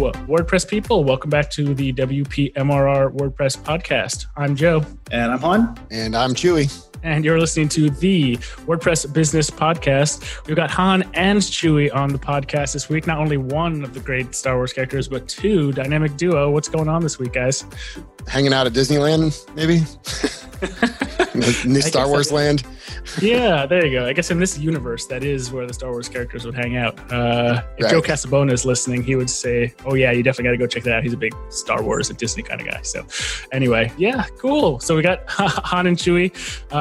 Hello, WordPress people. Welcome back to the WPMRR WordPress podcast. I'm Joe. And I'm Han. And I'm Chewy. And you're listening to the WordPress Business Podcast. We've got Han and Chewy on the podcast this week. Not only one of the great Star Wars characters, but two, dynamic duo. What's going on this week, guys? Hanging out at Disneyland, maybe? In this Star Wars land? Yeah, there you go. I guess in this universe, that is where the Star Wars characters would hang out. If right. Joe Casabona is listening, he would say, oh yeah, you definitely got to go check that out. He's a big Star Wars and Disney kind of guy. So anyway, yeah, cool. So we got Han and Chewy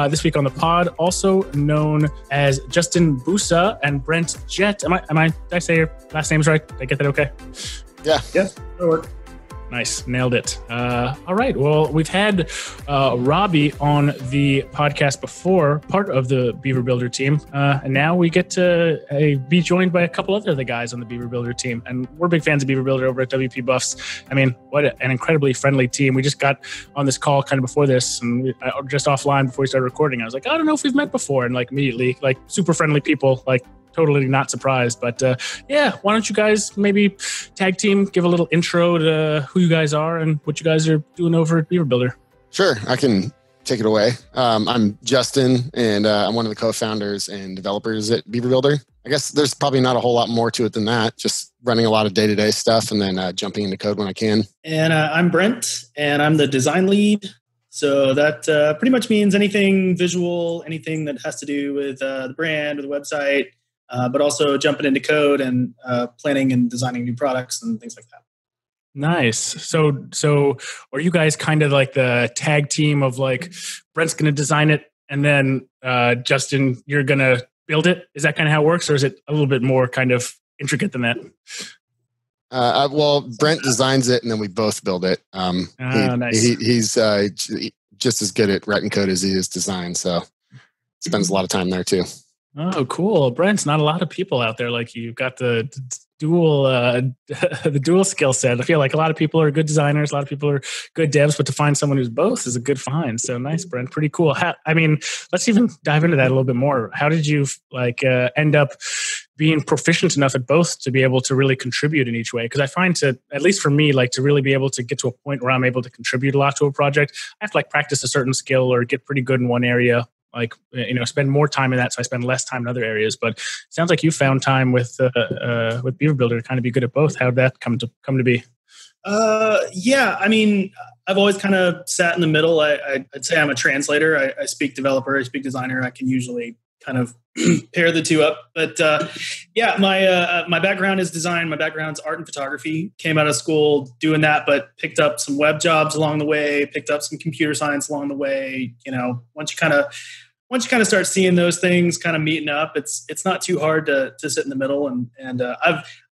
this week on the pod, also known as Justin Busa and Brent Jett. Did I say your last name's right? Did I get that okay? Yeah. Yeah, that'll work. Nice. Nailed it. All right. Well, we've had Robbie on the podcast before, part of the Beaver Builder team. And now we get to be joined by a couple other of the guys on the Beaver Builder team. And we're big fans of Beaver Builder over at WP Buffs. I mean, what an incredibly friendly team. We just got on this call kind of before this and just offline before we started recording. I was like, I don't know if we've met before. And like immediately, like super friendly people, like totally not surprised. But yeah, why don't you guys maybe tag team, give a little intro to who you guys are and what you guys are doing over at Beaver Builder? Sure, I can take it away. I'm Justin, and I'm one of the co-founders and developers at Beaver Builder. I guess there's probably not a whole lot more to it than that, just running a lot of day-to-day stuff and then jumping into code when I can. And I'm Brent, and I'm the design lead. So that pretty much means anything visual, anything that has to do with the brand or the website. But also jumping into code and planning and designing new products and things like that. Nice. So are you guys kind of like the tag team of like, Brent's going to design it and then Justin, you're going to build it? Is that kind of how it works? Or is it a little bit more kind of intricate than that? Well, Brent designs it and then we both build it. Nice. He's just as good at writing code as he is design. So spends a lot of time there too. Oh, cool. Brent's not a lot of people out there like you. You've got the dual skill set. I feel like a lot of people are good designers, a lot of people are good devs, but to find someone who's both is a good find. So nice, Brent. Pretty cool. Let's even dive into that a little bit more. How did you end up being proficient enough at both to be able to really contribute in each way? Because I find at least for me, like to really be able to get to a point where I'm able to contribute a lot to a project, I have to like practice a certain skill or get pretty good in one area. Like, you know, spend more time in that, so I spend less time in other areas. But it sounds like you found time with Beaver Builder to kind of be good at both. How did that come to be? Yeah, I mean, I've always kind of sat in the middle. I'd say I'm a translator. I speak developer. I speak designer. I can usually kind of pair the two up. But yeah, my background is design. My background's art and photography. Came out of school doing that, but picked up some web jobs along the way. Picked up some computer science along the way. You know, once you kind of start seeing those things kind of meeting up, it's not too hard to sit in the middle. And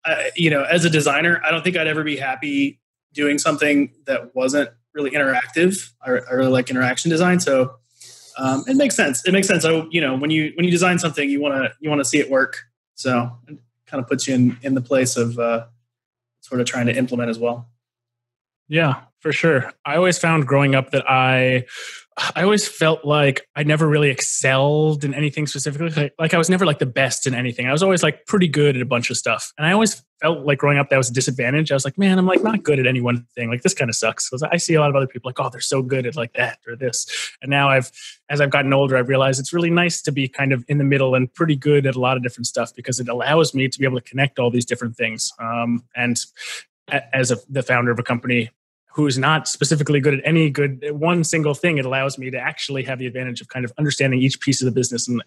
as a designer, I don't think I'd ever be happy doing something that wasn't really interactive. I really like interaction design, so. It makes sense. When you design something, you want to see it work. So it kind of puts you in the place of sort of trying to implement as well. Yeah, for sure. I always found growing up that I always felt like I never really excelled in anything specifically. Like I was never like the best in anything. I was always like pretty good at a bunch of stuff. And I always felt like growing up that was a disadvantage. I was like, man, I'm like not good at any one thing. Like this kind of sucks. Because I see a lot of other people like, oh, they're so good at like that or this. And now as I've gotten older, I've realized it's really nice to be kind of in the middle and pretty good at a lot of different stuff because it allows me to be able to connect all these different things. And as the founder of a company, who's not specifically good at any good one single thing, it allows me to actually have the advantage of kind of understanding each piece of the business and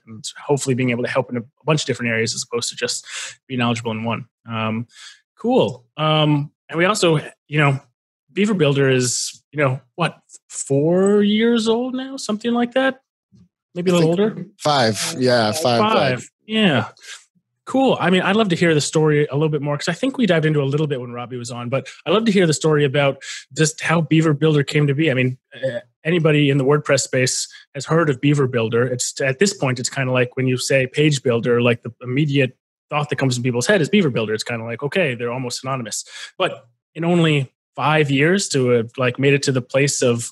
hopefully being able to help in a bunch of different areas as opposed to just be knowledgeable in one. Cool. And we also, you know, Beaver Builder is, you know, what, 4 years old now? Something like that? Maybe a little older? Five. Yeah. Cool. I mean, I'd love to hear the story a little bit more because I think we dived into a little bit when Robbie was on, but I'd love to hear the story about just how Beaver Builder came to be. I mean, anybody in the WordPress space has heard of Beaver Builder. It's at this point, it's kind of like when you say page builder, like the immediate thought that comes in people's head is Beaver Builder. It's kind of like, okay, they're almost synonymous. But in only 5 years to have like made it to the place of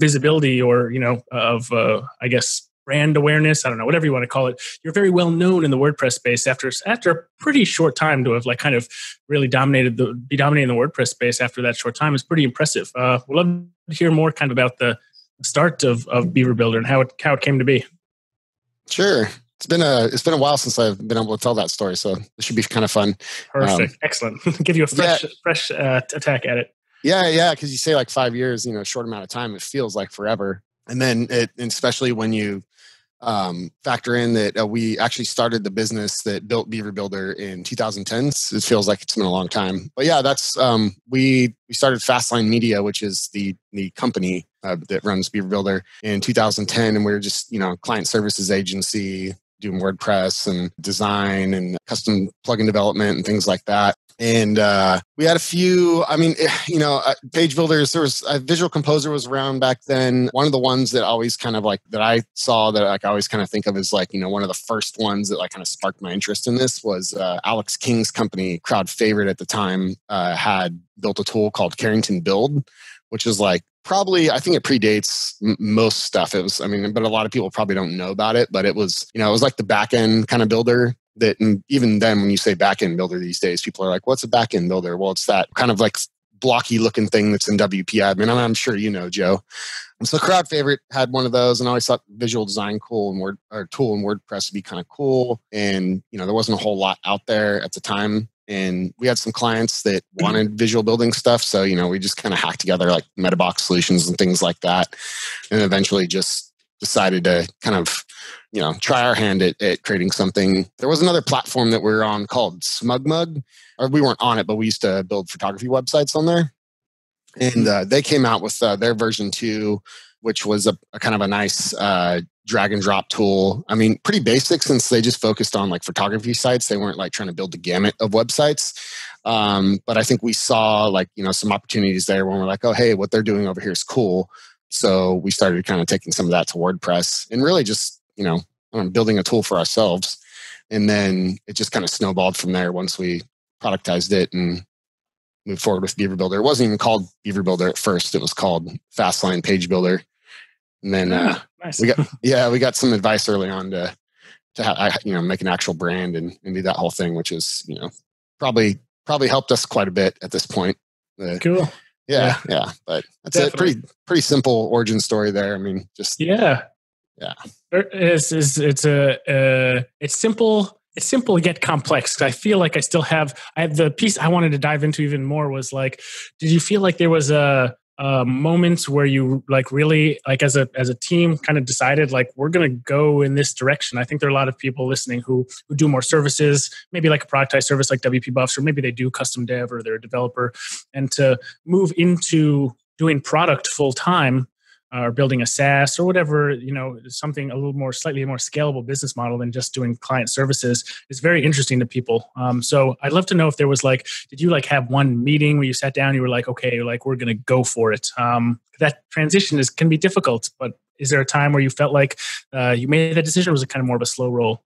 visibility or, I guess, brand awareness, I don't know, whatever you want to call it. You're very well known in the WordPress space after a pretty short time to have like kind of really dominating the WordPress space after that short time is pretty impressive. We'd love to hear more kind of about the start of Beaver Builder and how it came to be. Sure. It's been a while since I've been able to tell that story, so it should be kind of fun. Perfect, excellent. Give you a fresh attack at it. Yeah, because you say like 5 years, short amount of time, it feels like forever. And then, especially when you factor in that we actually started the business that built Beaver Builder in 2010, so it feels like it's been a long time. But yeah, that's we started FastLine Media, which is the company that runs Beaver Builder in 2010, and we were just client services agency, doing WordPress and design and custom plugin development and things like that. And we had a few, page builders. There was Visual Composer was around back then. One of the ones that always kind of like that I saw that like I always kind of think of as like, one of the first ones that like kind of sparked my interest in this was Alex King's company, Crowd Favorite at the time, had built a tool called Carrington Build, which is like probably, I think it predates most stuff. It was, but a lot of people probably don't know about it, but it was, it was like the back end kind of builder. That even then, when you say backend builder these days, people are like, "What's a backend builder?" Well, it's that kind of like blocky looking thing that's in WP admin. I'm sure you know, Joe. And so, Crowd Favorite had one of those, and I always thought visual design tool in WordPress would be kind of cool. And there wasn't a whole lot out there at the time. And we had some clients that wanted visual building stuff. So we just kind of hacked together like Metabox solutions and things like that, and eventually just decided to kind of try our hand at creating something. There was another platform that we were on called SmugMug, or we weren't on it, but we used to build photography websites on there. And they came out with their version 2, which was a kind of a nice drag and drop tool. Pretty basic since they just focused on like photography sites. They weren't like trying to build the gamut of websites. But I think we saw like, some opportunities there when we're like, oh, hey, what they're doing over here is cool. So we started kind of taking some of that to WordPress and really just, building a tool for ourselves. And then it just kind of snowballed from there once we productized it and moved forward with Beaver Builder. It wasn't even called Beaver Builder at first. It was called FastLine Page Builder. And then nice. we got some advice early on to make an actual brand and do that whole thing, which is, probably helped us quite a bit at this point. Cool. Yeah. But that's a pretty simple origin story there. Yeah. It's simple yet complex. I feel like I have the piece I wanted to dive into even more was like, did you feel like there was a moment where you like really like as a team kind of decided like, we're going to go in this direction? I think there are a lot of people listening who do more services, maybe like a productized service like WP Buffs, or maybe they do custom dev or they're a developer, and to move into doing product full time, or building a SaaS or whatever, something slightly more scalable business model than just doing client services is very interesting to people. So I'd love to know if there was like, did you like have one meeting where you sat down, you were like, okay, like we're going to go for it. That transition can be difficult, but is there a time where you felt like you made that decision, or was it kind of more of a slow roll?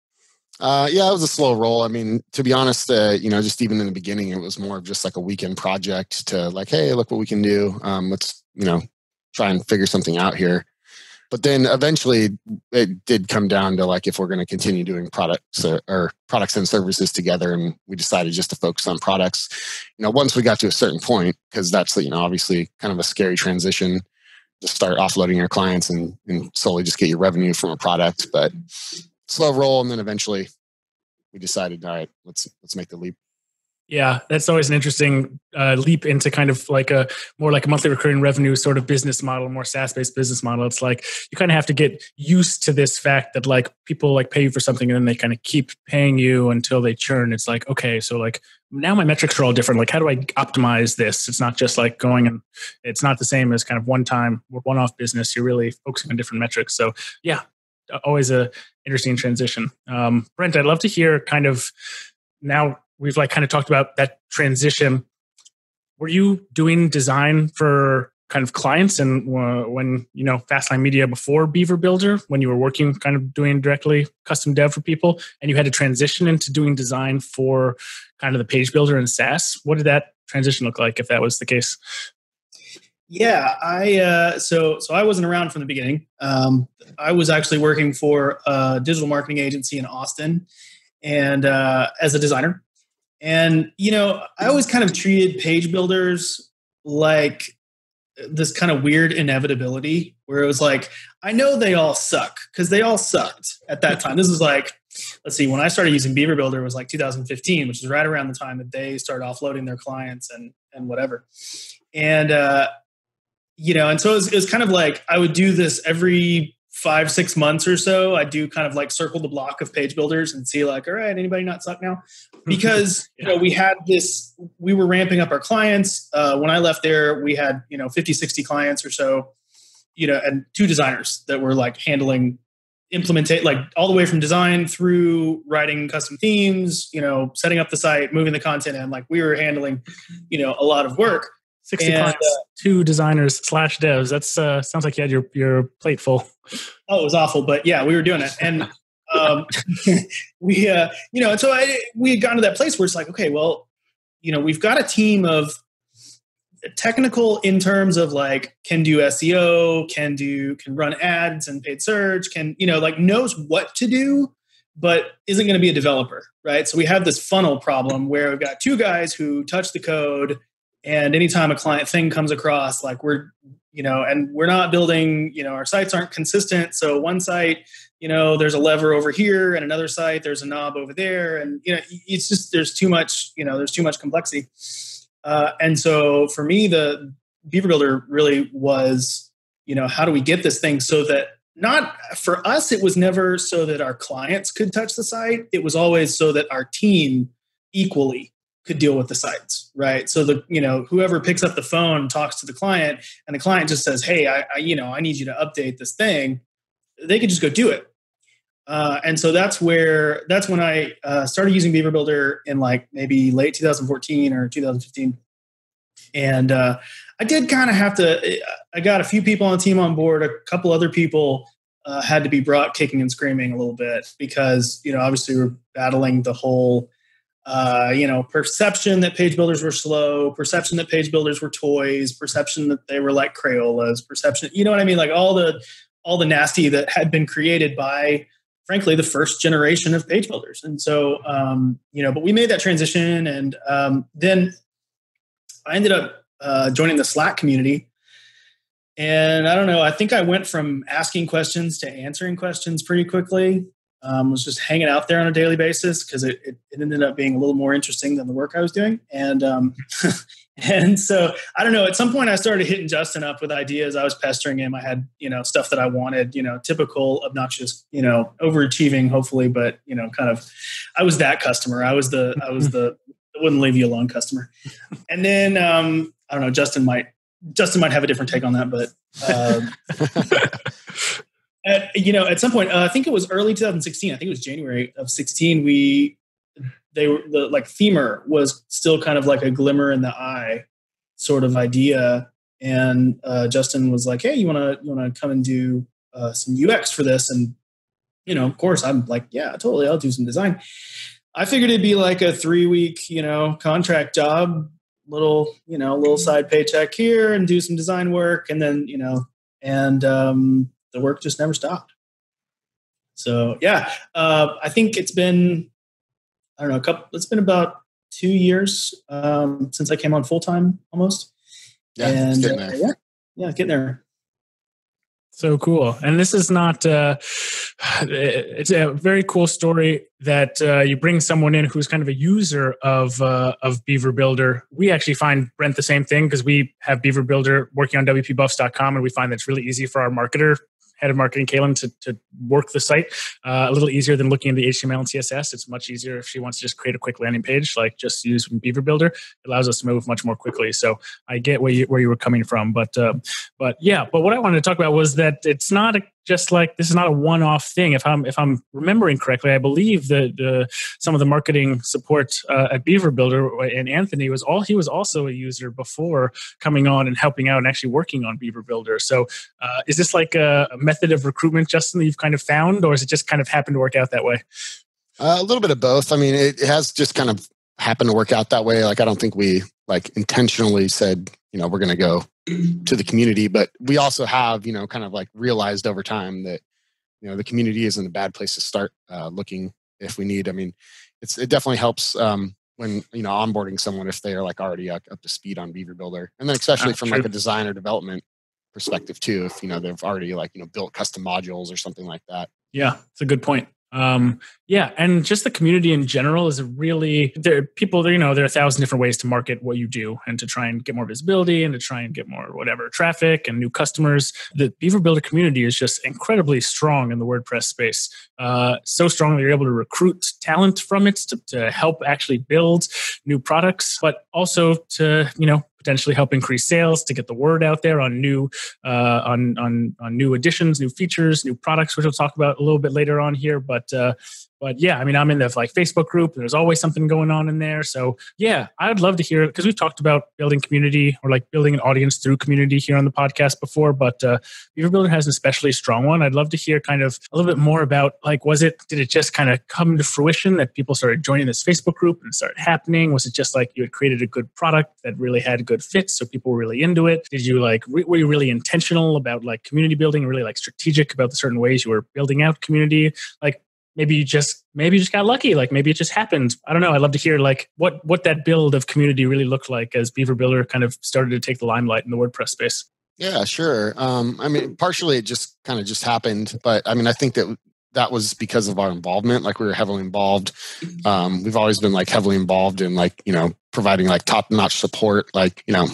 Yeah, it was a slow roll. To be honest, just even in the beginning, it was more of just like a weekend project to like, hey, look what we can do. Let's, try and figure something out here. But then eventually it did come down to like, if we're going to continue doing products or products and services together, and we decided just to focus on products, once we got to a certain point, because that's, obviously kind of a scary transition to start offloading your clients and solely just get your revenue from a product, but slow roll. And then eventually we decided, all right, let's make the leap. Yeah, that's always an interesting leap into kind of like a more like a monthly recurring revenue sort of business model, more SaaS-based business model. It's like you kind of have to get used to this fact that like people like pay you for something and then they kind of keep paying you until they churn. It's like, okay, so like now my metrics are all different. Like, how do I optimize this? It's not just like going and it's not the same as kind of one-time or one-off business. You're really focusing on different metrics. So yeah, always a interesting transition. Brent, I'd love to hear kind of now. We've like kind of talked about that transition. Were you doing design for kind of clients and when, FastLine Media before Beaver Builder, when you were working kind of doing directly custom dev for people, and you had to transition into doing design for kind of the page builder and SaaS? What did that transition look like if that was the case? Yeah, I wasn't around from the beginning. I was actually working for a digital marketing agency in Austin, and as a designer. And you know, I always kind of treated page builders like this kind of weird inevitability, where it was like, I know they all suck because they all sucked at that time. This is like, let's see, when I started using Beaver Builder, it was like 2015, which is right around the time that they started offloading their clients and whatever. And you know, and so it was kind of like I would do this every 5-6 months or so. I do kind of like circle the block of page builders and see like, all right, anybody not suck now? Because yeah. You know, we were ramping up our clients. When I left there, we had, you know, 50, 60 clients or so, you know, and 2 designers that were like handling implementation, like all the way from design through writing custom themes, you know, setting up the site, moving the content in. Like we were handling, you know, a lot of work. 60 clients, 2 designers/devs. That's sounds like you had your plate full. Oh, it was awful, but yeah, we were doing it, and we you know, and so we had gotten to that place where it's like, okay, well, you know, we've got a team of technical in terms of like can do SEO, can run ads and paid search, can, you know, like knows what to do, but isn't going to be a developer, right? So we have this funnel problem where we've got 2 guys who touch the code. And anytime a client thing comes across, like we're, you know, and we're not building, you know, our sites aren't consistent. So one site, you know, there's a lever over here, and another site, there's a knob over there. And, you know, it's just, there's too much, you know, there's too much complexity. And so for me, the Beaver Builder really was, you know, how do we get this thing so that not for us, it was never so that our clients could touch the site. It was always so that our team equally could deal with the sites, right? So the, you know, whoever picks up the phone talks to the client, and the client just says, "Hey, you know, I need you to update this thing." They could just go do it, and so that's when I started using Beaver Builder in like maybe late 2014 or 2015, and I did kind of have to. I got a few people on the team on board. A couple other people had to be brought kicking and screaming a little bit because, you know, obviously we're battling the whole. You know, perception that page builders were slow, perception that page builders were toys, perception that they were like Crayolas, perception, you know what I mean? Like all the nasty that had been created by, frankly, the first generation of page builders. And so, you know, but we made that transition, and then I ended up joining the Slack community. And I don't know, I think I went from asking questions to answering questions pretty quickly. Was just hanging out there on a daily basis because it ended up being a little more interesting than the work I was doing. And and so, I don't know, at some point I started hitting Justin up with ideas. I was pestering him. I had, you know, stuff that I wanted, you know, typical, obnoxious, you know, overachieving, hopefully, but, you know, kind of, I was that customer. I was the wouldn't leave you alone customer. And then, I don't know, Justin might have a different take on that, but... you know, at some point, I think it was early 2016. I think it was January of 2016. Themer was still kind of like a glimmer in the eye sort of idea. And Justin was like, "Hey, you wanna come and do some UX for this?" And you know, of course, I'm like, "Yeah, totally. I'll do some design." I figured it'd be like a 3-week, you know, contract job, little side paycheck here, and do some design work, and then you know, and the work just never stopped. So yeah, I think it's been, I don't know, it's been about 2 years since I came on full time almost. Yeah, and, getting there. Yeah, getting there. So cool. And this is not, it's a very cool story that you bring someone in who's kind of a user of Beaver Builder. We actually find, Brent, the same thing because we have Beaver Builder working on WPBuffs.com, and we find that it's really easy for our marketer, head of marketing, Kaylin, to work the site a little easier than looking at the HTML and CSS. It's much easier if she wants to just create a quick landing page, like just use Beaver Builder. It allows us to move much more quickly. So I get where you were coming from, but yeah. But what I wanted to talk about was that it's not just like this is not a one-off thing. If I'm remembering correctly, I believe that some of the marketing support at Beaver Builder and Anthony was also a user before coming on and helping out and actually working on Beaver Builder. So is this like a method of recruitment, Justin, that you've kind of found, or is it just kind of happened to work out that way? A little bit of both. I mean, it has just kind of happened to work out that way. Like I don't think we like intentionally said, you know, we're going to go to the community. But we also have, you know, kind of like realized over time that, you know, the community isn't a bad place to start looking if we need. I mean, it definitely helps when, you know, onboarding someone if they are like already up to speed on Beaver Builder. And then especially from like a design or development perspective too, if, you know, they've already like, you know, built custom modules or something like that. Yeah, it's a good point. Yeah. And just the community in general is really, you know, there are 1,000 different ways to market what you do and to try and get more visibility and to try and get more whatever traffic and new customers. The Beaver Builder community is just incredibly strong in the WordPress space. So strong that you're able to recruit talent from it to help actually build new products, but also to, you know, potentially help increase sales, to get the word out there on new on new additions, new features, new products, which we'll talk about a little bit later on here. But yeah, I mean, I'm in the like Facebook group, and there's always something going on in there. So yeah, I would love to hear, because we've talked about building community or like building an audience through community here on the podcast before, but Beaver Builder has an especially strong one. I'd love to hear kind of a little bit more about like, did it just kind of come to fruition that people started joining this Facebook group and it started happening? Was it just like you had created a good product that really had good fits, so people were really into it? Did you like, were you really intentional about like community building, really like strategic about the certain ways you were building out community? Like, Maybe you just got lucky. Like maybe it just happened. I don't know. I'd love to hear like what that build of community really looked like as Beaver Builder kind of started to take the limelight in the WordPress space. Yeah, sure. I mean, partially it just kind of happened, but I mean, I think that was because of our involvement. Like we were heavily involved. We've always been like heavily involved in like, you know, providing like top-notch support. Like, you know,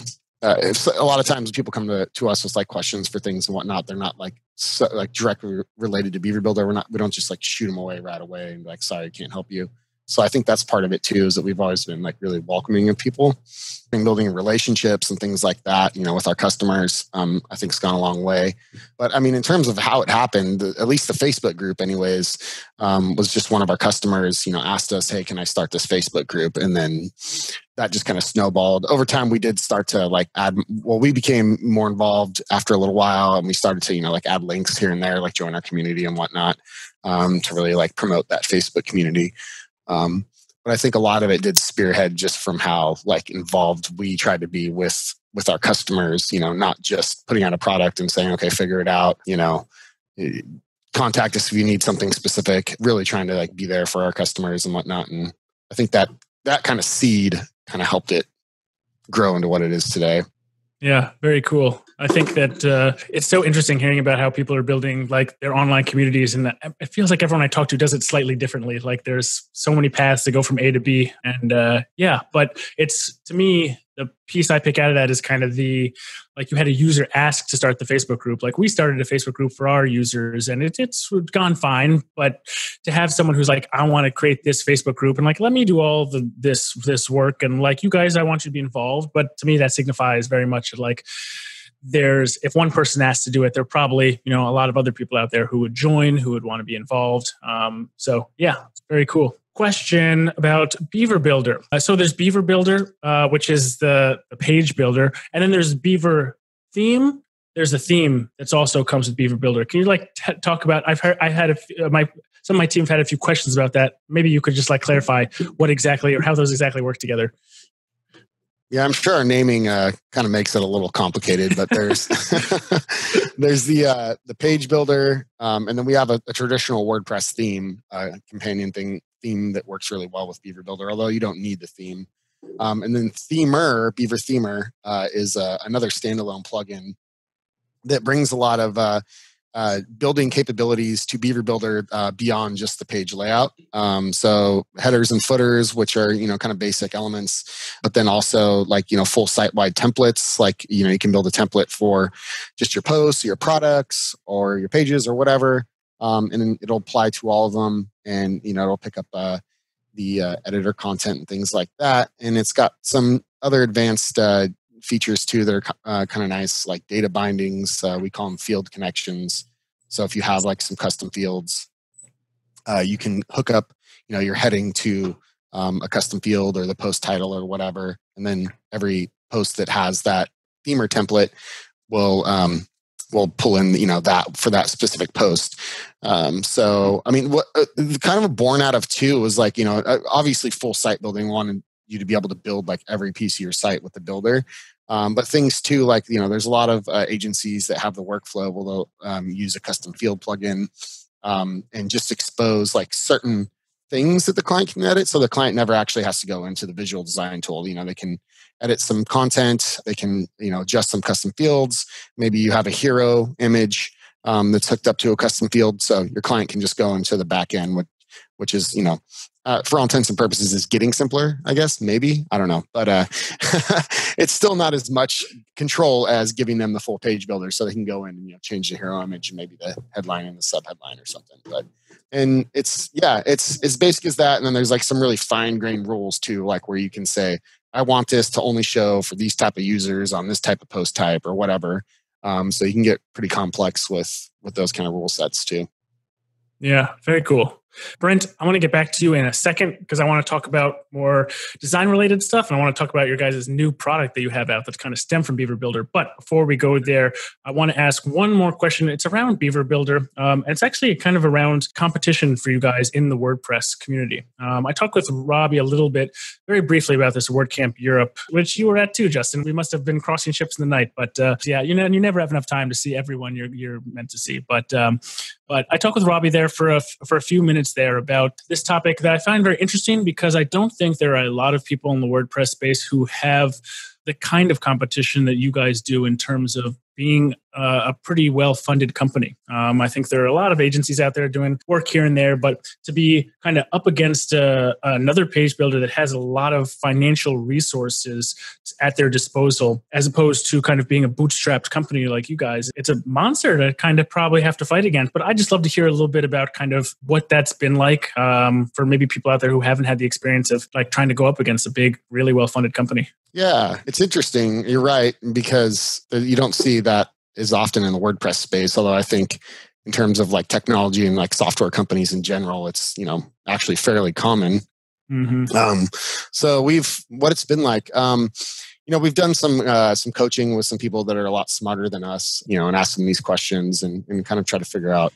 a lot of times people come to us with like questions for things and whatnot. They're not like directly related to Beaver Builder. We don't just like shoot them away right away and be like, sorry, I can't help you. So I think that's part of it too, is that we've always been like really welcoming of people and building relationships and things like that, you know, with our customers. I think it's gone a long way. But I mean, in terms of how it happened, at least the Facebook group anyways, was just one of our customers, you know, asked us, hey, can I start this Facebook group? And then that just kind of snowballed. Over time, we did start to like add, well, we became more involved after a little while, and we started to, you know, like add links here and there, like join our community and whatnot, to really like promote that Facebook community. But I think a lot of it did spearhead just from how like involved we tried to be with our customers, you know, not just putting out a product and saying, okay, figure it out, you know, contact us if you need something specific, really trying to like be there for our customers and whatnot. And I think that kind of seed kind of helped it grow into what it is today. Yeah, very cool. I think that it's so interesting hearing about how people are building like their online communities, and it feels like everyone I talk to does it slightly differently. Like there's so many paths to go from A to B, and yeah, but it's, to me, the piece I pick out of that is kind of the, like you had a user ask to start the Facebook group. Like we started a Facebook group for our users, and it's gone fine. But to have someone who's like, I want to create this Facebook group and like, let me do all the this work. And like, you guys, I want you to be involved. But to me, that signifies very much like, if one person asks to do it, there are probably, you know, a lot of other people out there who would join, who would want to be involved. So yeah, it's very cool. Question about Beaver Builder. So there's Beaver Builder, which is the page builder. And then there's Beaver Theme. There's a theme that's also comes with Beaver Builder. Can you like talk about, some of my team have had a few questions about that. Maybe you could just like clarify what exactly, or how those exactly work together. Yeah, I'm sure our naming kind of makes it a little complicated, but there's the page builder, and then we have a traditional WordPress theme, companion theme that works really well with Beaver Builder, although you don't need the theme. And then Themer, Beaver Themer, is another standalone plugin that brings a lot of building capabilities to Beaver Builder beyond just the page layout. So headers and footers, which are, you know, kind of basic elements, but then also like, you know, full site-wide templates, like, you know, you can build a template for just your posts, your products, or your pages, or whatever. And then it'll apply to all of them, and, you know, it'll pick up the editor content and things like that. And it's got some other advanced features too that are kind of nice, like data bindings. We call them field connections. So if you have like some custom fields, you can hook up, you know, your heading to a custom field or the post title or whatever. And then every post that has that Themer template will pull in, you know, that for that specific post. So, I mean, what kind of born out of two was like, you know, obviously full site building wanted you to be able to build like every piece of your site with the builder. But things too, like, you know, there's a lot of agencies that have the workflow where they'll use a custom field plugin and just expose like certain things that the client can edit. So the client never actually has to go into the visual design tool. You know, they can edit some content, they can, you know, adjust some custom fields. Maybe you have a hero image that's hooked up to a custom field. So your client can just go into the back end, which is, you know, for all intents and purposes is getting simpler, I guess, maybe, I don't know. But it's still not as much control as giving them the full page builder so they can go in and, you know, change the hero image and maybe the headline and the subheadline or something. But, and it's, yeah, it's as basic as that. And then there's like some really fine grained rules too, like where you can say, I want this to only show for these type of users on this type of post type or whatever. So you can get pretty complex with those kind of rule sets too. Yeah, very cool. Brent, I want to get back to you in a second because I want to talk about more design-related stuff, and I want to talk about your guys' new product that you have out that's kind of stemmed from Beaver Builder. But before we go there, I want to ask one more question. It's around Beaver Builder, and it's actually kind of around competition for you guys in the WordPress community. I talked with Robbie a little bit, very briefly, about this WordCamp Europe, which you were at too, Justin. We must have been crossing ships in the night, but yeah, you know, you never have enough time to see everyone you're meant to see. But I talked with Robbie there for a few minutes there about this topic that I find very interesting because I don't think there are a lot of people in the WordPress space who have the kind of competition that you guys do in terms of being a pretty well-funded company. I think there are a lot of agencies out there doing work here and there, but to be kind of up against another page builder that has a lot of financial resources at their disposal, as opposed to kind of being a bootstrapped company like you guys, it's a monster to kind of probably have to fight against. But I'd just love to hear a little bit about kind of what that's been like for maybe people out there who haven't had the experience of like trying to go up against a big, really well-funded company. Yeah, it's interesting. You're right, because you don't see that is often in the WordPress space. Although I think in terms of like technology and like software companies in general, it's, you know, actually fairly common. Mm-hmm. So what it's been like, you know, we've done some coaching with some people that are a lot smarter than us, you know, and ask them these questions and kind of try to figure out,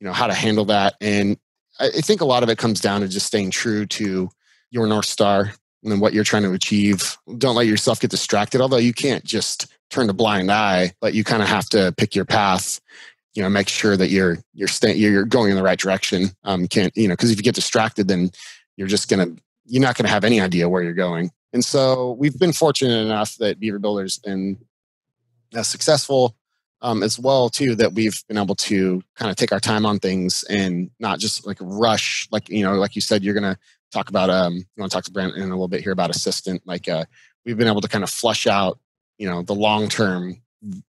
you know, how to handle that. And I think a lot of it comes down to just staying true to your North Star and what you're trying to achieve. Don't let yourself get distracted. Although you can't just turn a blind eye, but you kind of have to pick your path, you know, make sure that you're going in the right direction. Can't, you know, because if you get distracted, then you're not going to have any idea where you're going. And so we've been fortunate enough that Beaver Builder's been successful as well too, that we've been able to kind of take our time on things and not just like rush, like, you know, like you said, you're going to talk about, you want to talk to Brent in a little bit here about Assistant, like we've been able to kind of flush out, you know, the long-term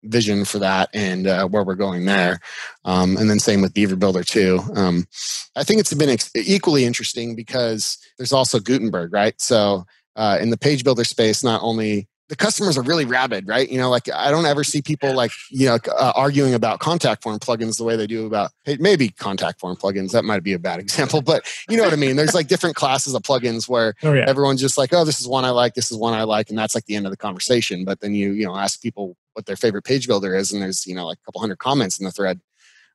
vision for that and where we're going there. And then same with Beaver Builder too. I think it's been equally interesting because there's also Gutenberg, right? So in the page builder space, not only the customers are really rabid, right? You know, like I don't ever see people like, you know, arguing about contact form plugins the way they do about maybe contact form plugins. That might be a bad example, but you know what I mean? There's like different classes of plugins where everyone's just like, oh, this is one I like. And that's like the end of the conversation. But then you ask people what their favorite page builder is. And there's, you know, like a couple hundred comments in the thread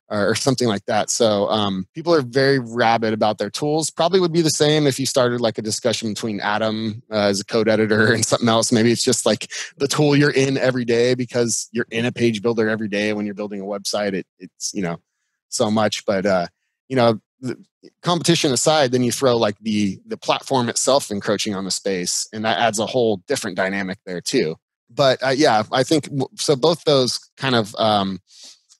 or something like that. So people are very rabid about their tools. Probably would be the same if you started like a discussion between Adam as a code editor and something else. Maybe it's just like the tool you're in every day because you're in a page builder every day. When you're building a website, it's, you know, so much. But, you know, the competition aside, then you throw like the platform itself encroaching on the space. And that adds a whole different dynamic there too. But yeah, I think so both those kind of...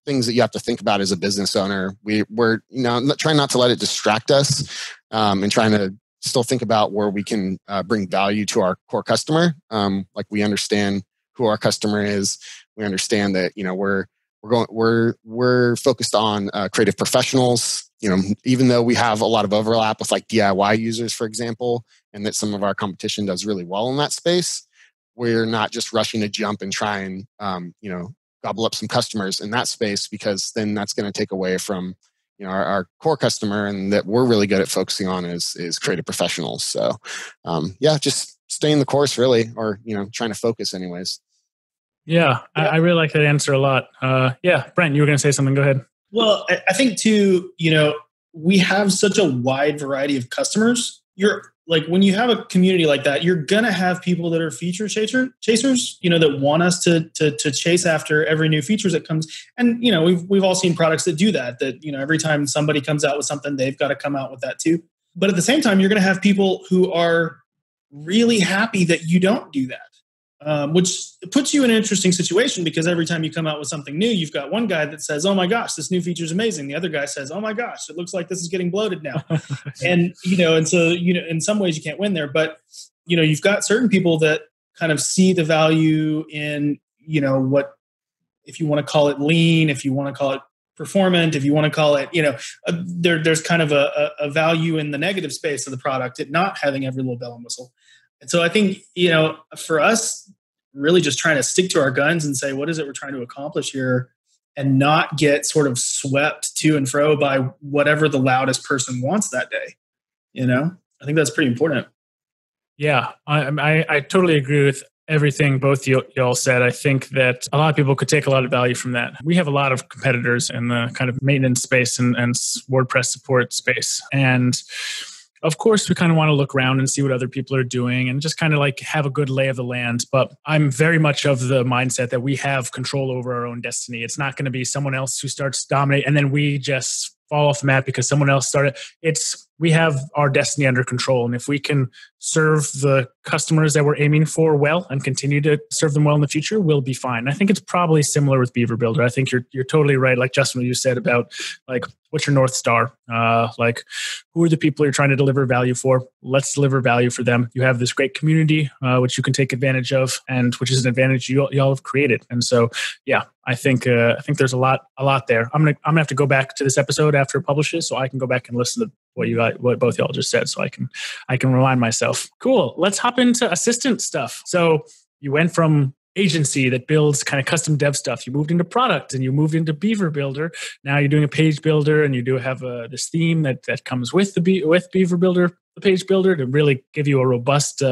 things that you have to think about as a business owner. We're you know, trying not to let it distract us and trying to still think about where we can bring value to our core customer. Like we understand who our customer is. We understand that, you know, we're focused on creative professionals. You know, even though we have a lot of overlap with like DIY users, for example, and that some of our competition does really well in that space, we're not just rushing to jump and try and, you know, gobble up some customers in that space, because then that's going to take away from, you know, our core customer, and that we're really good at focusing on is creative professionals. So yeah, just staying the course really, or, you know, trying to focus anyways. Yeah. I really like that answer a lot. Yeah. Brent, you were going to say something. Go ahead. Well, I think too, you know, we have such a wide variety of customers. You're like when you have a community like that, you're going to have people that are feature chasers, you know, that want us to chase after every new feature that comes. And, you know, we've all seen products that do that, that, you know, every time somebody comes out with something, they've got to come out with that too. But at the same time, you're going to have people who are really happy that you don't do that. Which puts you in an interesting situation because every time you come out with something new, you've got one guy that says, oh my gosh, this new feature is amazing. The other guy says, oh my gosh, it looks like this is getting bloated now. And, you know, and so, you know, in some ways you can't win there, but, you know, you've got certain people that kind of see the value in, you know, what, if you want to call it lean, if you want to call it performant, if you want to call it, you know, there's kind of a value in the negative space of the product at not having every little bell and whistle. And so I think, you know, for us, really just trying to stick to our guns and say, what is it we're trying to accomplish here and not get sort of swept to and fro by whatever the loudest person wants that day. You know, I think that's pretty important. Yeah, I totally agree with everything both y'all said. I think that a lot of people could take a lot of value from that. We have a lot of competitors in the kind of maintenance space and WordPress support space. And of course, we kind of want to look around and see what other people are doing and just kind of like have a good lay of the land. But I'm very much of the mindset that we have control over our own destiny. It's not going to be someone else who starts to dominate and then we just fall off the map because someone else started. We have our destiny under control. And if we can serve the customers that we're aiming for well and continue to serve them well in the future, we'll be fine. I think it's probably similar with Beaver Builder. I think you're totally right. Like Justin, what you said about like, what's your North Star? Like who are the people you're trying to deliver value for? Let's deliver value for them. You have this great community, which you can take advantage of and which is an advantage y'all have created. And so, yeah, I think there's a lot there. I'm gonna have to go back to this episode after it publishes so I can go back and listen to what both y'all just said so I can remind myself. Cool. Let's hop into assistant stuff. So you went from agency that builds kind of custom dev stuff. You moved into product and you moved into Beaver Builder. Now you're doing a page builder and you do have this theme that comes with Beaver Builder, the page builder, to really give you a robust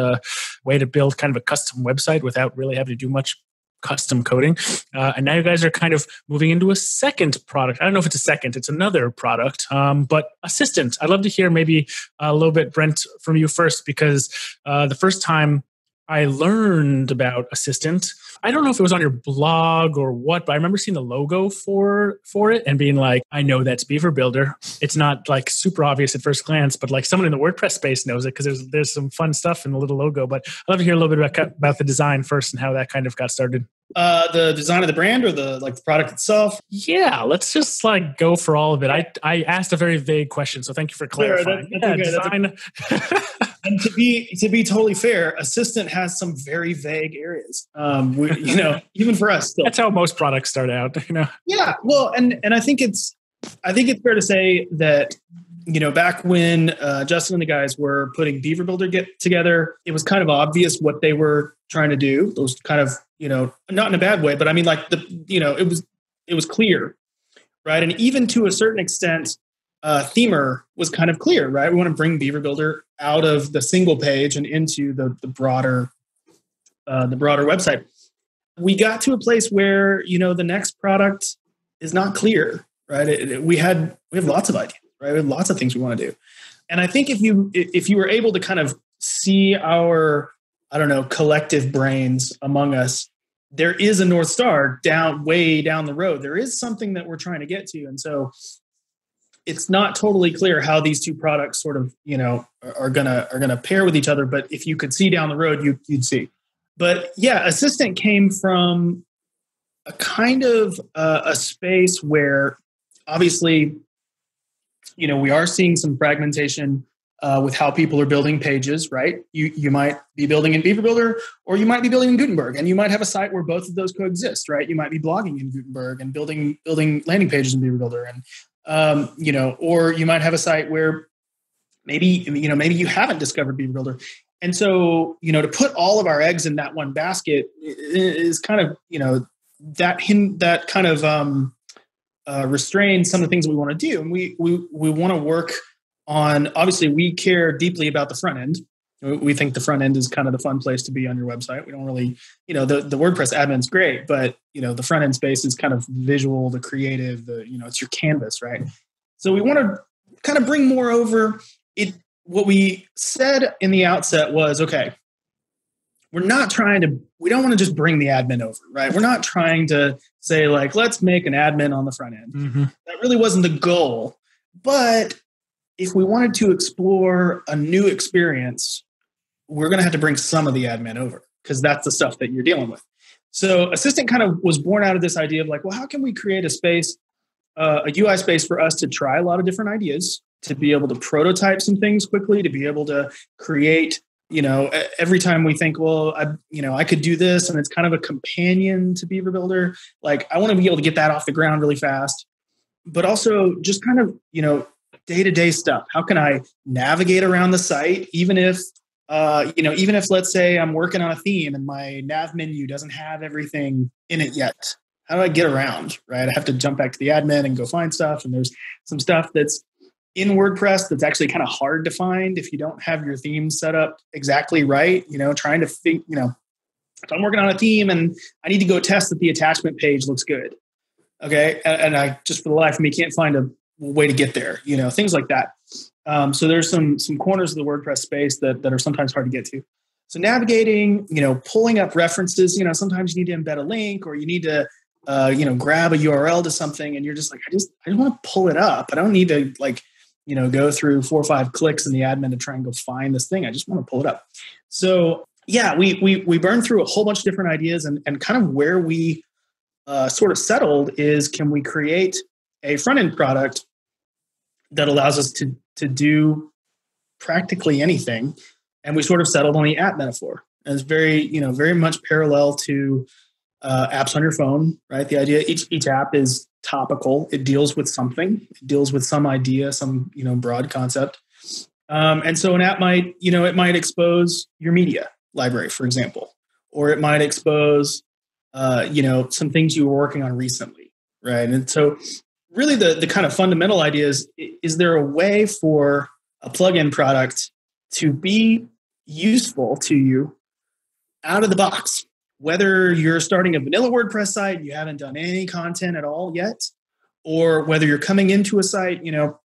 way to build kind of a custom website without really having to do much custom coding. And now you guys are kind of moving into a second product. I don't know if it's a second, it's another product, but assistant. I'd love to hear maybe a little bit, Brent, from you first, because the first time I learned about assistant, I don't know if it was on your blog or what, but I remember seeing the logo for it and being like, I know that's Beaver Builder. It's not like super obvious at first glance, but like someone in the WordPress space knows it because there's some fun stuff in the little logo. But I'd love to hear a little bit about the design first and how that kind of got started. The design of the brand or the product itself? Yeah, let's just like go for all of it. I asked a very vague question, so thank you for clarifying. Sure, that's design. And to be totally fair, assistant has some very vague areas. You know, even for us, still. That's how most products start out. You know. Yeah, well, and I think it's fair to say that, you know, back when Justin and the guys were putting Beaver Builder together, it was kind of obvious what they were trying to do. It was kind of, you know, not in a bad way, but I mean, like it was clear, right? And even to a certain extent, Themer was kind of clear, right? We want to bring Beaver Builder out of the single page and into the broader website. We got to a place where, you know, the next product is not clear, right? We have lots of ideas, right? We have lots of things we want to do, and I think if you were able to kind of see our, I don't know, collective brains among us, there is a North Star way down the road. There is something that we're trying to get to, and so it's not totally clear how these two products sort of, you know, are gonna pair with each other. But if you could see down the road, you'd see. But yeah, assistant came from a kind of a space where obviously, you know, we are seeing some fragmentation with how people are building pages, right? You might be building in Beaver Builder or you might be building in Gutenberg, and you might have a site where both of those coexist, right? You might be blogging in Gutenberg and building landing pages in Beaver Builder, and you know, or you might have a site where maybe you haven't discovered Beaver Builder. And so, you know, to put all of our eggs in that one basket is kind of, you know, that kind of restrains some of the things we want to do. And we want to work on, obviously we care deeply about the front end. We think the front end is kind of the fun place to be on your website. We don't really, you know, the WordPress admin's great, but, you know, the front end space is kind of visual, the creative, the, you know, it's your canvas, right? So we want to kind of bring more over. It what we said in the outset was, okay, we don't want to just bring the admin over, right? We're not trying to say like, let's make an admin on the front end. Mm-hmm. That really wasn't the goal. But if we wanted to explore a new experience, we're going to have to bring some of the admin over because that's the stuff that you're dealing with. So Assistant kind of was born out of this idea of like, well, how can we create a space, a UI space for us to try a lot of different ideas, to be able to prototype some things quickly, to be able to create, you know, every time we think, well, I could do this, and it's kind of a companion to Beaver Builder. Like, I want to be able to get that off the ground really fast, but also just kind of, you know, day-to-day stuff. How can I navigate around the site? Even if let's say I'm working on a theme and my nav menu doesn't have everything in it yet, how do I get around, right? I have to jump back to the admin and go find stuff. And there's some stuff that's in WordPress that's actually kind of hard to find if you don't have your theme set up exactly right. You know, trying to think, you know, if I'm working on a theme and I need to go test that the attachment page looks good. Okay. And I just, for the life of me, can't find a way to get there, you know, things like that. So there's some corners of the WordPress space that are sometimes hard to get to. So navigating, you know, pulling up references, you know, sometimes you need to embed a link, or you need to, grab a URL to something, and you're just like, I just want to pull it up. I don't need to like, you know, go through 4 or 5 clicks in the admin to try and go find this thing. I just want to pull it up. So yeah, we burned through a whole bunch of different ideas, and kind of where we sort of settled is, can we create a front-end product that allows us to do practically anything? And we sort of settled on the app metaphor. And it's very much parallel to apps on your phone, right? The idea, each app is topical. It deals with something. It deals with some idea, some, you know, broad concept. And so an app might, you know, it might expose your media library, for example, or it might expose, some things you were working on recently, right? And so really the kind of fundamental idea is there a way for a plugin product to be useful to you out of the box? Whether you're starting a vanilla WordPress site and you haven't done any content at all yet, or whether you're coming into a site, you know,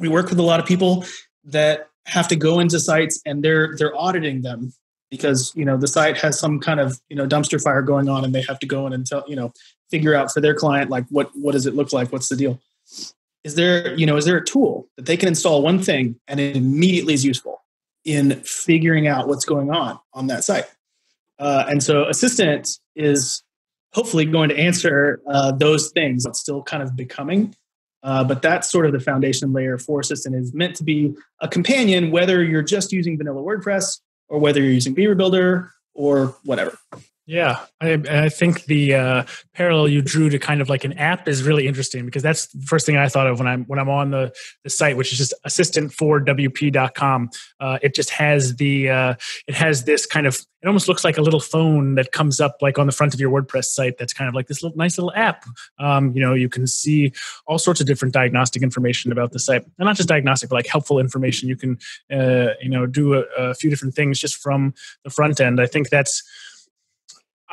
we work with a lot of people that have to go into sites and they're auditing them because, you know, the site has some kind of, you know, dumpster fire going on, and they have to go in and tell, you know, figure out for their client, like, what does it look like? What's the deal? Is there a tool that they can install one thing and it immediately is useful in figuring out what's going on that site? And so Assistant is hopefully going to answer those things. It's still kind of becoming, but that's sort of the foundation layer for Assistant. Is meant to be a companion, whether you're just using vanilla WordPress or whether you're using Beaver Builder or whatever. Yeah, I think the parallel you drew to kind of like an app is really interesting, because that's the first thing I thought of when I'm on the site, which is just assistant4wp.com. It just has it has this kind of, it almost looks like a little phone that comes up like on the front of your WordPress site. That's kind of like this nice little app. You can see all sorts of different diagnostic information about the site, and not just diagnostic, but like helpful information. You can do a few different things just from the front end. I think that's.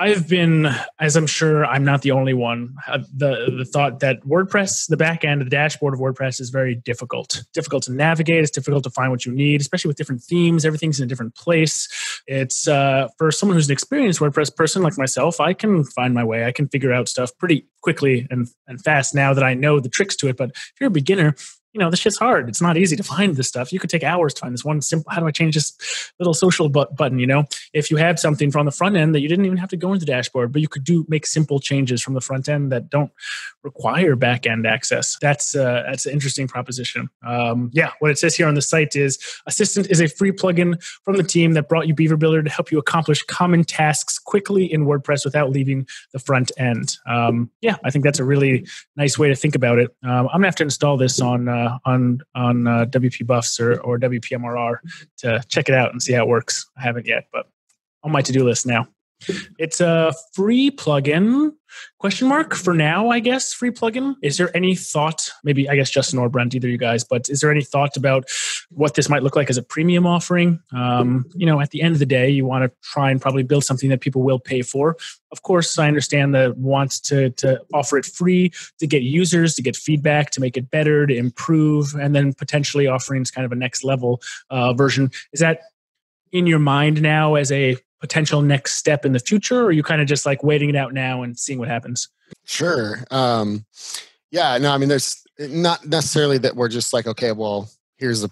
I've been, as I'm sure I'm not the only one, the thought that WordPress, the back end, the dashboard of WordPress is very difficult. Difficult to navigate. It's difficult to find what you need, especially with different themes. Everything's in a different place. It's for someone who's an experienced WordPress person like myself, I can find my way. I can figure out stuff pretty quickly and fast now that I know the tricks to it. But if you're a beginner, you know, this shit's hard. It's not easy to find this stuff. You could take hours to find this one simple, how do I change this little social button, you know? If you had something from the front end that you didn't even have to go into the dashboard, but you could make simple changes from the front end that don't require back-end access. That's an interesting proposition. What it says here on the site is, Assistant is a free plugin from the team that brought you Beaver Builder to help you accomplish common tasks quickly in WordPress without leaving the front end. I think that's a really nice way to think about it. I'm going to have to install this on WP Buffs or WPMRR to check it out and see how it works. I haven't yet, but on my to-do list now. It's a free plugin, for now, I guess, free plugin. Is there any thought, maybe, I guess, Justin or Brent, either you guys, but is there any thought about what this might look like as a premium offering? You know, at the end of the day, you want to try and probably build something that people will pay for. Of course, I understand the wants to offer it free, to get users, to get feedback, to make it better, to improve, and then potentially offering kind of a next level version. Is that in your mind now as a potential next step in the future, or are you kind of just like waiting it out now and seeing what happens? Sure. Yeah, no, I mean, there's not necessarily that we're just like, okay, well, here's a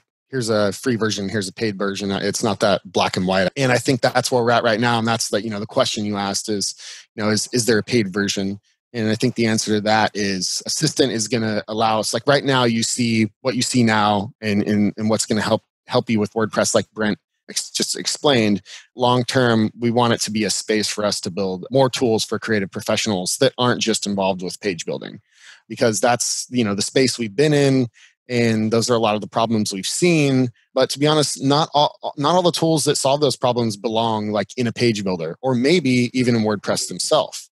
free version, here's a paid version. It's not that black and white. And I think that's where we're at right now. And that's the, you know, the question you asked is, you know, is there a paid version? And I think the answer to that is Assistant is going to allow us, like right now you see what you see now and what's going to help you with WordPress, like Brent just explained. Long term, we want it to be a space for us to build more tools for creative professionals that aren't just involved with page building, because that's, you know, the space we've been in, and those are a lot of the problems we've seen. But to be honest, not all the tools that solve those problems belong like in a page builder, or maybe even in WordPress themselves.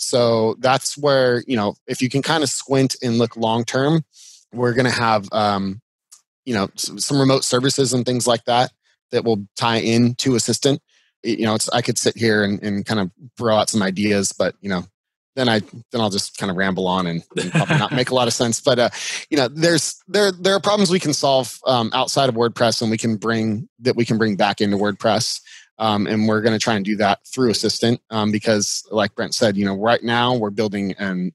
So that's where, you know, if you can kind of squint and look long term, we're going to have you know, some remote services and things like that that will tie in to Assistant. You know, I could sit here and kind of throw out some ideas, but you know, then I'll just kind of ramble on and probably not make a lot of sense. But you know, there are problems we can solve outside of WordPress, and we can bring back into WordPress, and we're going to try and do that through Assistant, because, like Brent said, you know, right now we're building an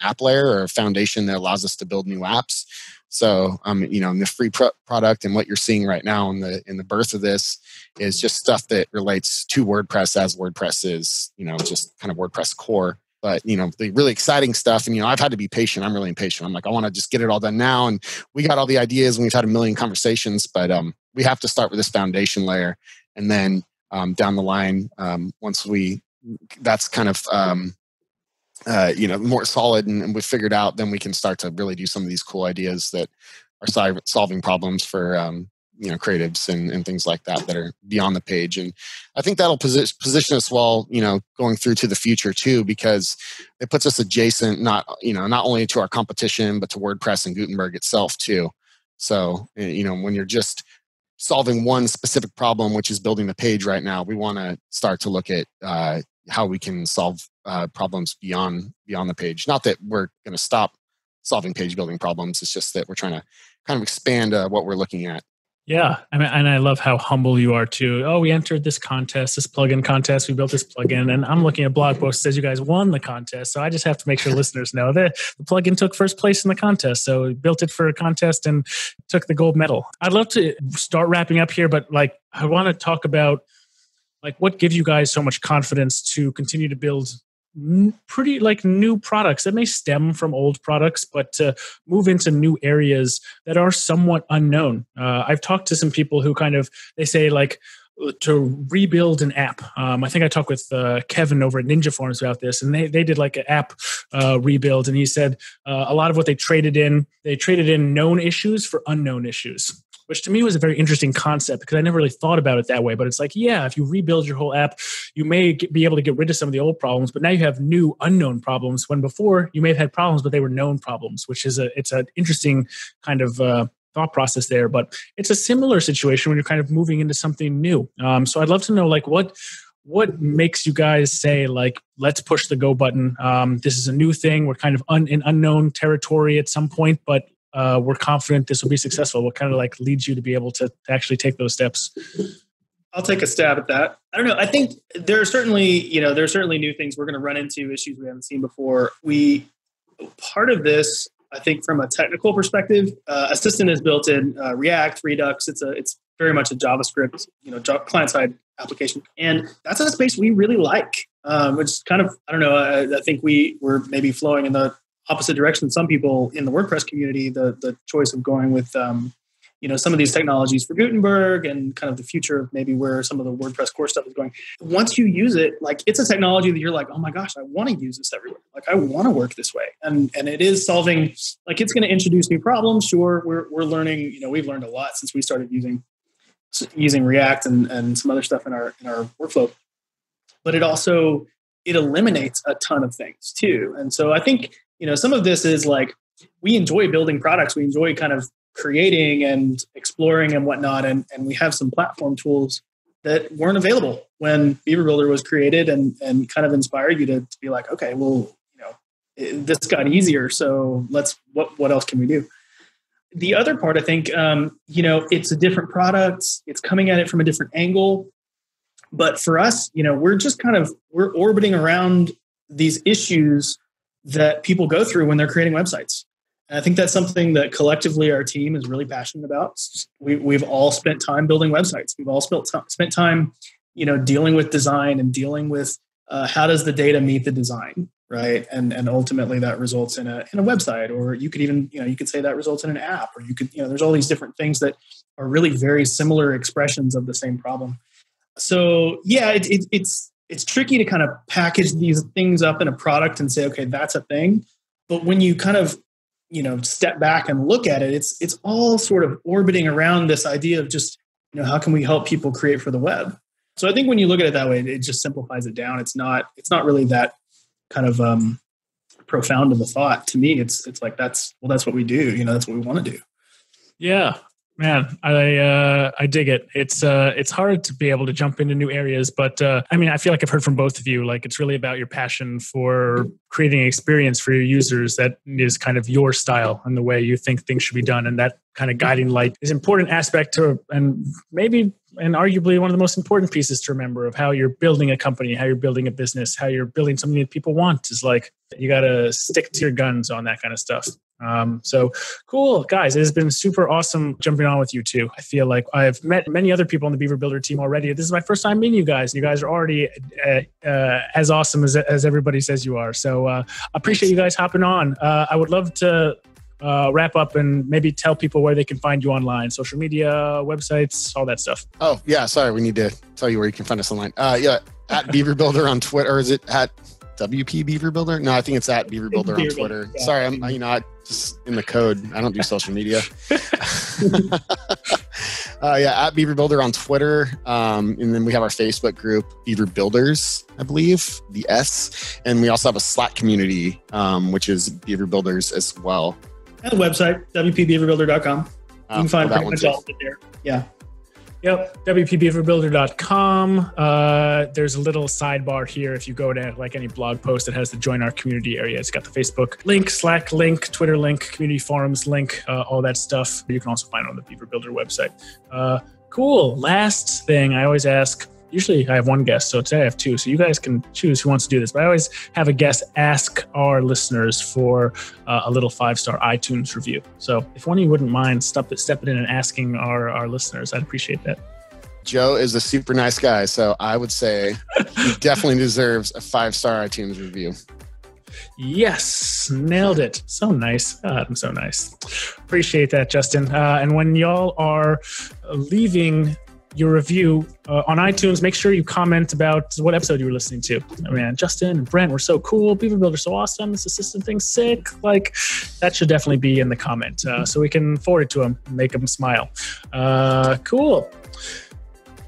app layer or a foundation that allows us to build new apps. So, you know, the free product and what you're seeing right now in the birth of this is just stuff that relates to WordPress as WordPress is, you know, just kind of WordPress core. But, you know, the really exciting stuff, and, you know, I've had to be patient. I'm really impatient. I'm like, I want to just get it all done now. And we got all the ideas and we've had a million conversations, but we have to start with this foundation layer. And then down the line, you know, more solid and we figured out, then we can start to really do some of these cool ideas that are solving problems for, you know, creatives and things like that, that are beyond the page. And I think that'll position us well, you know, going through to the future too, because it puts us adjacent, not only to our competition, but to WordPress and Gutenberg itself too. So, you know, when you're just solving one specific problem, which is building the page right now, we want to start to look at, how we can solve problems beyond the page. Not that we're going to stop solving page building problems. It's just that we're trying to kind of expand what we're looking at. Yeah. I mean, and I love how humble you are too. Oh, we entered this contest, this plugin contest. We built this plugin, and I'm looking at a blog post that says you guys won the contest. So I just have to make sure listeners know that the plugin took first place in the contest. So we built it for a contest and took the gold medal. I'd love to start wrapping up here, but like, I want to talk about like what gives you guys so much confidence to continue to build pretty like new products that may stem from old products, but to move into new areas that are somewhat unknown. I've talked to some people who kind of, they say like, to rebuild an app. I think I talked with Kevin over at Ninja Forms about this, and they did like an app rebuild, and he said a lot of what they traded in known issues for unknown issues, which to me was a very interesting concept because I never really thought about it that way. But it's like, yeah, if you rebuild your whole app, you may be able to get rid of some of the old problems, but now you have new unknown problems when before you may have had problems, but they were known problems, which is an interesting kind of thought process there. But it's a similar situation when you're kind of moving into something new. So I'd love to know like what makes you guys say like, let's push the go button. This is a new thing. We're kind of in unknown territory at some point, but we're confident this will be successful. What kind of like leads you to be able to actually take those steps? I'll take a stab at that. I don't know. I think there are certainly new things we're going to run into, issues we haven't seen before. Part of this, I think from a technical perspective, Assistant is built in React, Redux. It's very much a JavaScript, you know, client-side application. And that's a space we really like, which kind of, I don't know, I think we're maybe flowing in the opposite direction. Some people in the WordPress community, the choice of going with, you know, some of these technologies for Gutenberg and kind of the future of maybe where some of the WordPress core stuff is going. Once you use it, like it's a technology that you're like, oh my gosh, I want to use this everywhere. Like I want to work this way. And it is solving, like it's going to introduce new problems. Sure. We're learning, you know, we've learned a lot since we started using React and some other stuff in our workflow. but it also, it eliminates a ton of things too. And so I think, you know, some of this is like, we enjoy building products. We enjoy kind of creating and exploring and whatnot. And we have some platform tools that weren't available when Beaver Builder was created and kind of inspired you to be like, okay, well, you know, this got easier. So let's, what else can we do? The other part, I think, you know, it's a different product. It's coming at it from a different angle. But for us, you know, we're just kind of, we're orbiting around these issues that people go through when they're creating websites. And I think that's something that collectively our team is really passionate about. We've all spent time building websites. We've all spent time, you know, dealing with design and dealing with how does the data meet the design, right? And ultimately that results in a website, or you could even, you know, you could say that results in an app, or you could, you know, there's all these different things that are really very similar expressions of the same problem. So yeah, it's tricky to kind of package these things up in a product and say, okay, that's a thing. But when you kind of, you know, step back and look at it, it's all sort of orbiting around this idea of just, you know, how can we help people create for the web? So I think when you look at it that way, it just simplifies it down. It's not really that kind of profound of a thought to me. It's like, that's what we do. You know, that's what we want to do. Yeah. Man, I dig it. It's hard to be able to jump into new areas, but I mean, I feel like I've heard from both of you, like it's really about your passion for creating an experience for your users that is kind of your style and the way you think things should be done. And that kind of guiding light is an important aspect to, and maybe and arguably one of the most important pieces to remember of how you're building a company, how you're building a business, how you're building something that people want is like, you got to stick to your guns on that kind of stuff. So cool, guys, it has been super awesome jumping on with you two. I feel like I've met many other people on the Beaver Builder team already. This is my first time meeting you guys. You guys are already as awesome as everybody says you are. So I appreciate you guys hopping on. I would love to wrap up and maybe tell people where they can find you online, social media, websites, all that stuff. Oh yeah, sorry, we need to tell you where you can find us online. Yeah, at Beaver Builder on Twitter, or is it at WP Beaver Builder? No, I think it's at Beaver Builder on Twitter. Yeah. Sorry, I'm not just in the code. I don't do social media. Yeah, at Beaver Builder on Twitter. And then we have our Facebook group, Beaver Builders, I believe, the S. And we also have a Slack community, which is Beaver Builders as well. And the website, WPBeaverBuilder.com. You can find pretty much all of it there. Yeah. Yep, WPBeaverBuilder.com. There's a little sidebar here. If you go to like any blog post, it has the join our community area. It's got the Facebook link, Slack link, Twitter link, community forums link, all that stuff. You can also find it on the Beaver Builder website. Cool. Last thing I always ask, usually I have one guest, so today I have two. So you guys can choose who wants to do this. But I always have a guest ask our listeners for a little 5-star iTunes review. So if one of you wouldn't mind stepping in and asking our listeners, I'd appreciate that. Joe is a super nice guy, so I would say he definitely deserves a 5-star iTunes review. Yes, nailed it. So nice. God, I'm so nice. Appreciate that, Justin. And when y'all are leaving your review on iTunes, make sure you comment about what episode you were listening to. Oh, man, Justin and Brent were so cool. Beaver Builder's so awesome. This assistant thing's sick. Like, that should definitely be in the comment so we can forward it to them and make them smile. Cool.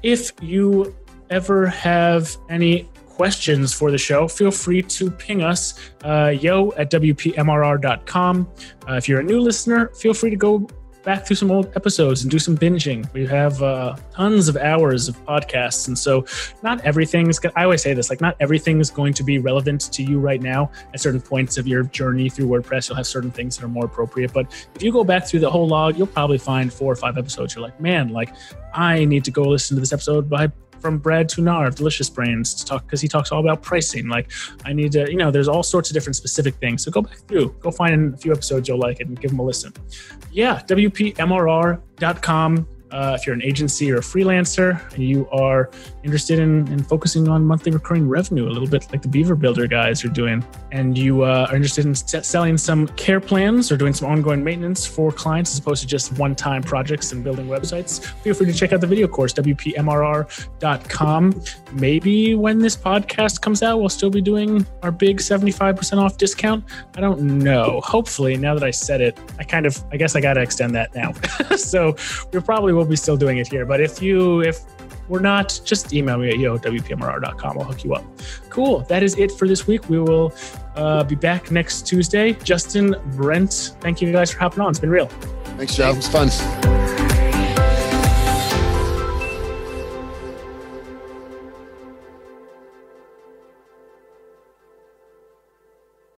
If you ever have any questions for the show, feel free to ping us, yo@wpmrr.com. If you're a new listener, feel free to go back through some old episodes and do some binging. We have tons of hours of podcasts. And so not everything is, I always say this, like not everything is going to be relevant to you right now. At certain points of your journey through WordPress, you'll have certain things that are more appropriate. But if you go back through the whole log, you'll probably find 4 or 5 episodes. You're like, man, like I need to go listen to this episode from Brad Tunar of Delicious Brains to talk, because he talks all about pricing. Like I need to, you know, there's all sorts of different specific things. So go back through, go find a few episodes you'll like it and give them a listen. Yeah, WPMRR.com. If you're an agency or a freelancer and you are interested in focusing on monthly recurring revenue, a little bit like the Beaver Builder guys are doing, and you are interested in selling some care plans or doing some ongoing maintenance for clients as opposed to just one-time projects and building websites, feel free to check out the video course, WPMRR.com. Maybe when this podcast comes out, we'll still be doing our big 75% off discount. I don't know. Hopefully, now that I said it, I guess I got to extend that now. So we're probably will be still doing it here, but if we're not, just email me at yo@wpmrr.com. I'll hook you up. Cool. That is it for this week. We will be back next Tuesday. Justin, Brent, thank you guys for hopping on. It's been real. Thanks, Joe. It was fun.